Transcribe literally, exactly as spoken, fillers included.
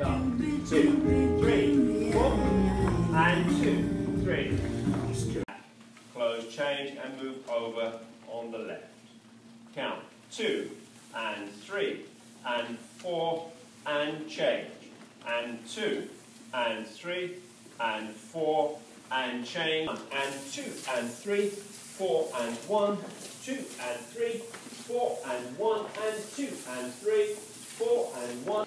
down, two, three, four, and two, three. Close, change, and move over on the left. Count, two, and three, and four, and change, and two, and three, and four, and change, and two, and three, four, and one, two, and three, four, and one, and two, and three, four, and one.